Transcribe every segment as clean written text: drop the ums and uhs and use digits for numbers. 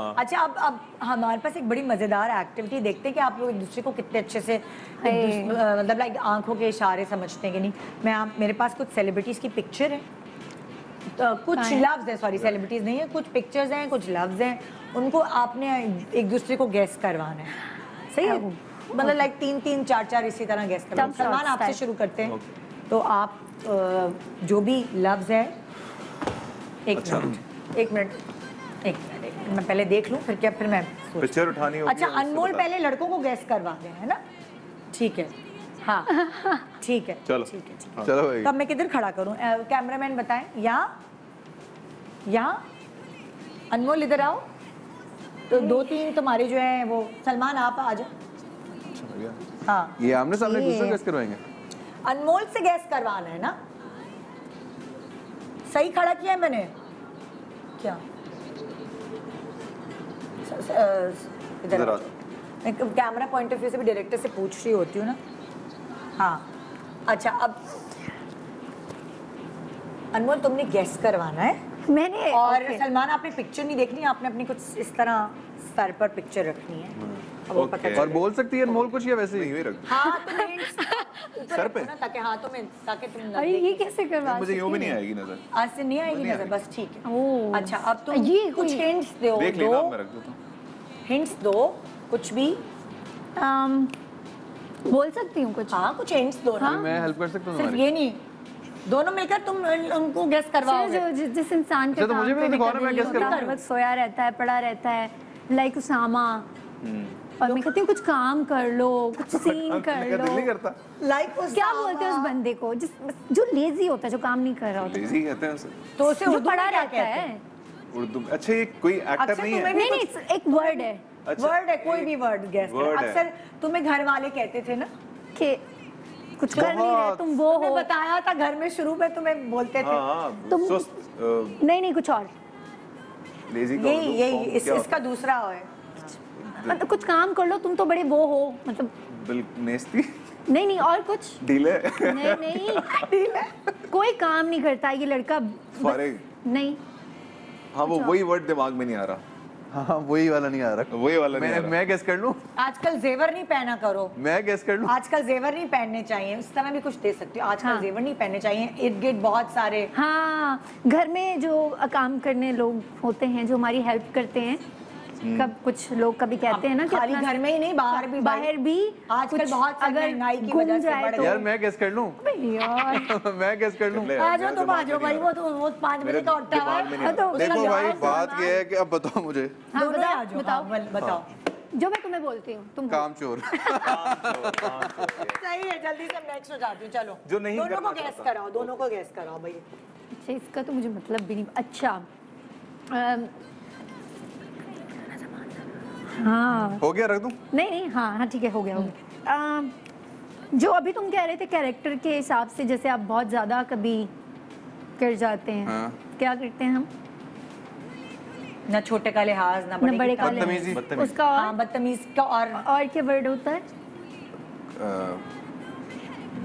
अच्छा अब हमारे पास एक बड़ी मजेदार एक्टिविटी देखते हैं कि आप लोग एक दूसरे को कितने अच्छे से मतलब लाइक आंखों के इशारे समझते हैं कि नहीं। मेरे पास कुछ सेलिब्रिटीज की पिक्चर है, तो कुछ लफ्ज है, सॉरी सेलिब्रिटीज नहीं है, कुछ पिक्चर्स हैं, कुछ लफ्ज हैं, उनको आपने एक दूसरे को गेस करवाना है। सही है, मतलब लाइक तीन चार इसी तरह गेस करवाना। सलमान आपसे शुरू करते हैं, तो आप जो भी लफ्ज है एक मिनट मैं पहले देख लूं, फिर मैं पिक्चर उठानी होगी। अच्छा अनमोल पहले लड़कों को गैस करवा दे, है ना? ठीक है, हाँ ठीक है, चलो ठीक है, ठीक है। चलो भाई, तब मैं किधर खड़ा करूं? कैमरामैन बताएं, यहाँ अनमोल इधर आओ, तो दो तीन तुम्हारे जो है वो। सलमान आप आ जाओ। हाँ ये आमने सामने दूसरे गैस करवाएंगे, अनमोल से गैस करवाना है ना? सही खड़ा किया है मैंने क्या? इधर कैमरा पॉइंट ऑफ व्यू से भी डायरेक्टर से पूछ रही होती हूँ ना। हाँ अच्छा, अब अनमोल तुमने गेस करवाना है मैंने, और सलमान आपने पिक्चर नहीं देखनी, आपने अपनी कुछ इस तरह सर पर पिक्चर रखनी है। और बोल सकती है अनमोल कुछ या वैसे ही रख? हाँ सर पे ताकि हाथों में, ताकि तुम ना ये कैसे करवा? मुझे यूं भी नहीं आएगी नजर, आज से नहीं आएगी नजर, बस ठीक है। अच्छा अब तुम कुछ हिंट्स दो, देख लेना मैं रख देता हूं, हिंट्स दो कुछ भी बोल सकती हूँ कुछ। हाँ कुछ हिंट्स दो ना, मैं हेल्प कर सकता हूँ। सिर्फ ये नहीं, दोनों मिलकर तुम उनको गेस करवाओगे। जिस इंसान के मुझे सोया रहता है, पड़ा रहता है, लाइक उसामा, और मैं कहती हूँ कुछ काम कर लो, कुछ सीन कर लो, दिल नहीं करता। लाइक क्या बोलते हैं उस बंदे को जो लेजी होता है, जो काम नहीं कर रहा होता? लेजी कहते हैं उसे, तो उसे जो पड़ा रहता है उर्दू। अच्छा ये कोई एक्टर नहीं है? नहीं एक वर्ड है, वर्ड है, कोई भी वर्ड गेस कर। अक्सर तुम्हें घर वाले कहते थे ना कि कुछ कर नहीं रहे तुम, वो हो बताया था घर में शुरू में, तुम्हें बोलते थे तुम। नहीं कुछ और, यही इसका दूसरा है, मतलब कुछ काम कर लो तुम, तो बड़े वो हो, मतलब नहीं और कुछ ढीले नहीं कोई काम नहीं करता ये लड़का, नहीं। हाँ वो वही वर्ड दिमाग में नहीं आ रहा, हाँ वही वाला नहीं आ रहा, वही वाला नहीं आ रहा। मैं गेस कर लूं? आजकल जेवर नहीं पहना करो। मैं गेस कर लूं? आजकल जेवर नहीं पहनने चाहिए, उस समय भी कुछ दे सकती हो। आजकल जेवर नहीं पहनने चाहिए, इर्द गिर्द बहुत सारे। हाँ घर में जो काम करने लोग होते हैं, जो हमारी हेल्प करते हैं, कब कुछ लोग कभी कहते हैं ना कि खाली घर में ही नहीं बाहर भी आजकल बहुत महंगाई की वजह से। यार मैं गेस कर लूं? आ जाओ तुम, आ जाओ भाई, वो 5 बजे का उठता है। देखो भाई बात ये है कि अब बताओ मुझे, बताओ जो मैं तुम्हें बोलती हूँ, तुम कामचोर। सही है, जल्दी से नेक्स्ट हो जाती हूँ। चलो जो नहीं, दोनों को गैस कराओ भाई। अच्छा इसका तो मुझे मतलब भी नहीं। अच्छा हाँ हो गया, रख दूं? नहीं हाँ ठीक है, हो गया। जो अभी तुम कह रहे थे कैरेक्टर के हिसाब से, जैसे आप बहुत ज्यादा कभी कर जाते हैं। हाँ। क्या करते हैं हम? ना छोटे का लिहाज, ना बड़े का लिहाज, उसका बदतमीज का। और क्या वर्ड होता है?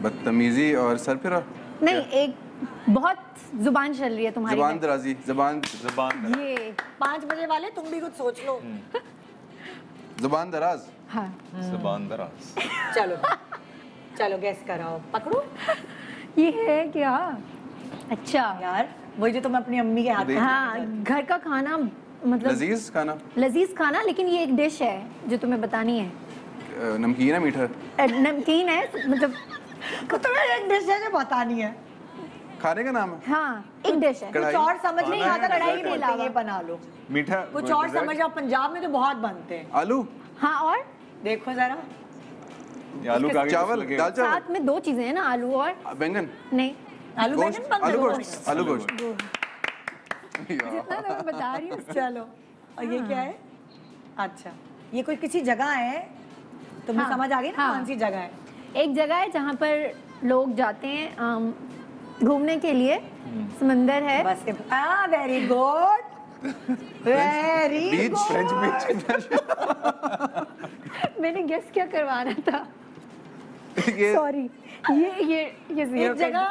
बदतमीजी और सरफिरा नहीं क्या? एक बहुत जुबान चल रही है तुम्हारी, जुबान दराजी। ये 5 बजे वाले, तुम भी कुछ सोच लो। जुबान दराज। हाँ जुबान दराज। चलो गैस कराओ, पकड़ो। ये है क्या? अच्छा यार वही जो तुम अपनी अम्मी के हाथ। हाँ घर का खाना, मतलब लजीज खाना। लेकिन ये एक डिश है जो तुम्हें बतानी है। नमकीन है, मीठा है, नमकीन है, मतलब तुम्हें एक डिश है जो बतानी है। खाने का नाम है? हाँ एक डिश है, कुछ और समझ नहीं आता। कढ़ाई में लावा बना लो, मीठा कुछ और समझ आओ। पंजाब में तो बहुत बनते हैं। आलू। हाँ और देखो जरा, आलू का चावल, साथ में 2 चीजें हैं ना, आलू और बैंगन। नहीं आलू बैंगन, आलू गोश्त। जितना मैं बता रही हूँ। चलो और ये क्या है? अच्छा ये कोई किसी जगह है, तुम्हें समझ आ गई ना कौन सी जगह है? एक जगह है जहाँ पर लोग जाते हैं घूमने के लिए, समंदर है। Very good, very good. मैंने गेस क्या करवाना था? सॉरी ये जगह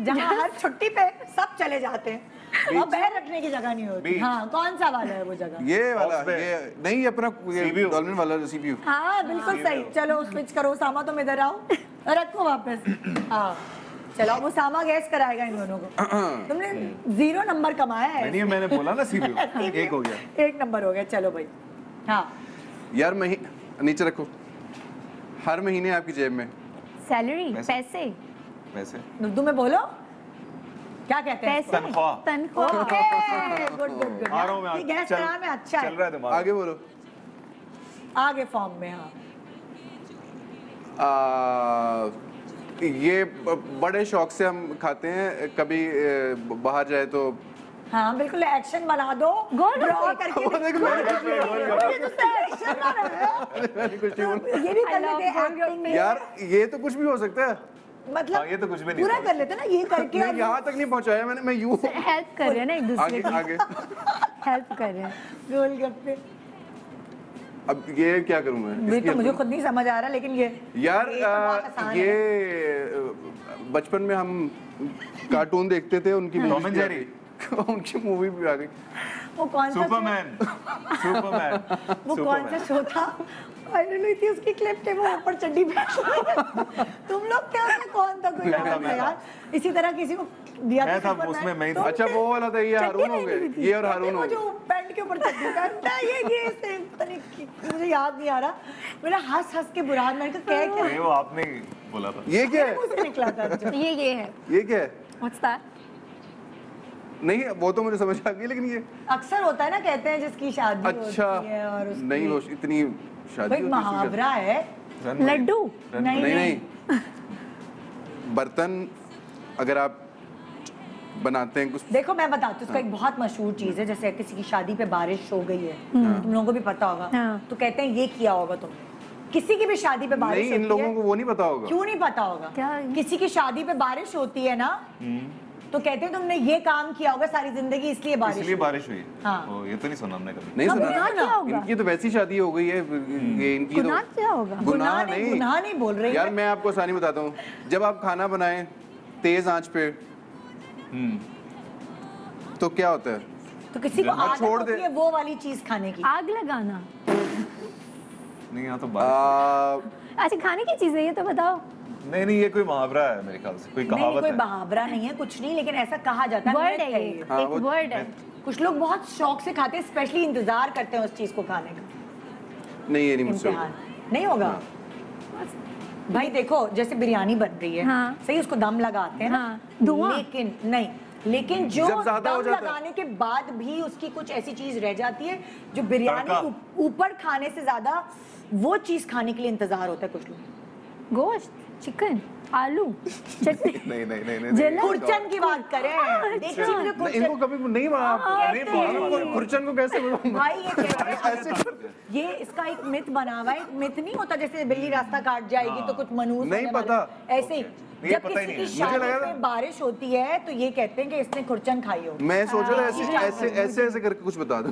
जहाँ हर छुट्टी पे सब चले जाते हैं। पैर रखने की जगह नहीं होती। हाँ, कौन सा वाला है वो जगह? ये वाला, ये नहीं अपना डॉल्फिन वाला सीपीयू। हाँ बिल्कुल सही। चलो स्विच करो उसामा, तुम इधर आओ, रखो वापस। हाँ चलो, अब उसामा गैस कराएगा इन दोनों को। तुमने 0 नंबर कमाया है। नहीं मैंने बोला ना सीपीयू, एक हो गया, 1 नंबर हो गया। चलो भाई। हाँ यार नीचे रखो। हर महीने आपकी जेब में सैलरी, पैसे, पैसे उर्दू में बोलो क्या कहते हैं, तनख्वाह, तनख्वाह। Good good good. आ रहा हूं मैं आगे, गैस करा में अच्छा चल रहा है तुम्हारा। आगे बोलो, आगे फॉर्म में। हाँ ये बड़े शौक से हम खाते हैं, कभी बाहर जाए तो। हाँ बिल्कुल, एक्शन बना दो, गोल करके ये यार ये तो कुछ भी हो सकता है, मतलब ये तो कुछ भी नहीं पूरा कर लेते ना ये करके। यहाँ तक नहीं पहुँचाया मैंने, मैं यूँ हेल्प कर रहे हैं ना एक दूसरे को, आगे हेल्प कर रहे हैं गोलगप्पे। अब ये क्या करूँ मैं, तो मुझे खुद नहीं समझ आ रहा। लेकिन ये यार ये बचपन में हम कार्टून देखते थे, उनकी टॉम एंड जेरी, उनकी मूवी भी आ गई। वो कौन सा सुपरमैन, वो कौन सा शो था, वायरल हुई थी उसकी क्लिप थे, वो ऊपर चड्डी पहन तुम लोग थे उसमें, कौन था कोई यार इसी तरह किसी को दिया था उसमें मैं। अच्छा वो वाला था, ये हारून हो गए, ये और हारून हो गए जो पैंट के ऊपर चड्डी पहनता है, ये सेम तरीके। मुझे याद नहीं आ रहा, मेरा हंस हंस के बुरा, मैंने कहा क्या क्या ये वो आपने बोला था, ये क्या है निकला था, ये है, ये क्या है, व्हाट्स दैट। नहीं वो तो मुझे समझ आ गई, लेकिन ये अक्सर होता है ना, कहते हैं जिसकी शादी अच्छा होती है और उसकी नहीं हो इतनी शादी, मुहावरा है। लड्डू नहीं नहीं, नहीं। बर्तन अगर आप बनाते हैं कुछ, देखो मैं बताती हूँ उसका। हाँ। एक बहुत मशहूर चीज है, जैसे किसी की शादी पे बारिश हो गई है। हाँ। तुम लोगों को भी पता होगा। हाँ। तो कहते हैं ये किया होगा तुमने। किसी की भी शादी पे बारिश होती है, इन लोगों को वो नहीं पता होगा। क्यों नहीं पता होगा? किसी की शादी पे बारिश होती है ना, तो कहते हैं तुमने ये काम किया होगा सारी जिंदगी, इसलिए बारिश हुई। हाँ। ओ, ये तो नहीं सुना हमने कभी। नहीं सुना। इनकी तो वैसी शादी हो गई है। ये इनकी गुनाह तो क्या होगा? गुनाह नहीं बोल रही यार, मैं आपको आसानी बताता हूँ। जब आप खाना बनाएं तेज आंच पे तो क्या होता है, तो किसी को आदत होती है वो वाली चीज खाने की, आग लगाना नहीं यहाँ तो बात। अच्छा खाने की चीज है ये तो बताओ। नहीं नहीं ये कोई मुहावरा है मेरे ख्याल से, कोई कहावत है। कोई मुहावरा नहीं है, कुछ नहीं, लेकिन ऐसा कहा जाता है, वर्ड है, एक वर्ड है। कुछ लोग बहुत शौक से खाते हैं, स्पेशली इंतजार करते हैं उस चीज को खाने का। नहीं ये नहीं मुझसे नहीं होगा। हाँ। भाई देखो जैसे बिरयानी बन रही है। हाँ। सही उसको दम लगाते हैं। हाँ। लेकिन नहीं, लेकिन जो दम लगाने के बाद भी उसकी कुछ ऐसी चीज रह जाती है जो बिरयानी ऊपर खाने से ज्यादा वो चीज खाने के लिए इंतजार होता है कुछ लोग। गोश्त, चिकन, आलू, चटनी नहीं नहीं नहीं नहीं, खुर्चन की बात करें। इनको कभी नहीं मारा खुर्चन को, कैसे भाई ये कहते हैं, ये इसका एक मिथ बना हुआ है। मिथ नहीं होता जैसे बिल्ली रास्ता काट जाएगी तो कुछ मनूस नहीं पता, ऐसे ही जब किसी की शादी में बारिश होती है तो ये कहते हैं कि इसने खुर्चन खाई हो। मैं सोच रहा ऐसे ऐसे ऐसे ऐसे करके कुछ बता दो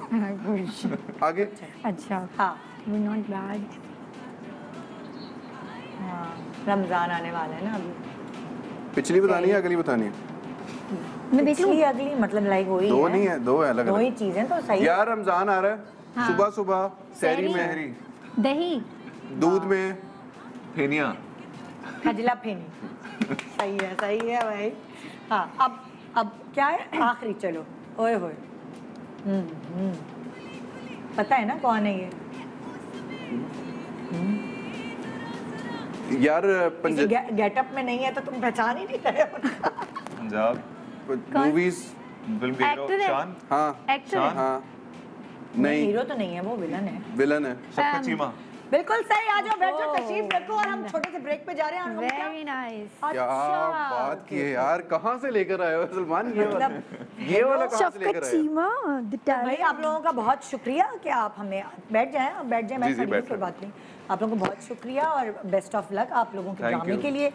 आगे। अच्छा हाँ नॉट बैड। रमजान आने वाला है ना, अभी पिछली बतानी है अगली बतानी है? पिछली अगली मतलब लाइक वही दो है। नहीं है, दो है अलग अलग चीजें तो सही यार। रमजान आ रहा है। हाँ। सुबह सुबह सहरी महरी, दही दूध में फेनिया, खजला फेनी। सही है, सही है भाई। हाँ अब क्या है आखिरी? चलो ओए होए पता है ना कौन है ये यार? गेटअप में नहीं है तो तुम पहचान ही नहीं रहे। पंजाब मूवीज एक्टर है। हाँ एक्टर है। हाँ नहीं हीरो तो नहीं है, वो विलन है, विलन है। सबका चीमा बिल्कुल सही। आ जाओ बैठो, तशरीफ रखो और हम छोटे से ब्रेक पे जा रहे हैं। Very nice. क्या बात की है यार, कहाँ से लेकर आए हो सलमान? ये वाला कहाँ से लेकर आए? चीमा भाई आप लोगों का बहुत शुक्रिया कि आप हमें बैठ जाएं, आप बैठ जाएं, मैं कोई बात नहीं। आप लोगों को बहुत शुक्रिया और बेस्ट ऑफ लक आप लोगों के ड्रामे के लिए।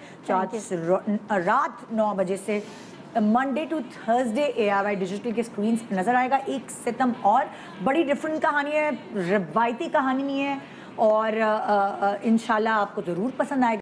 रात 9 बजे से Monday to Thursday ARY digital के स्क्रीन पर नजर आएगा एक सितम और। बड़ी डिफरेंट कहानी है, रिवायती कहानी नहीं है और इंशाल्लाह आपको ज़रूर पसंद आएगा।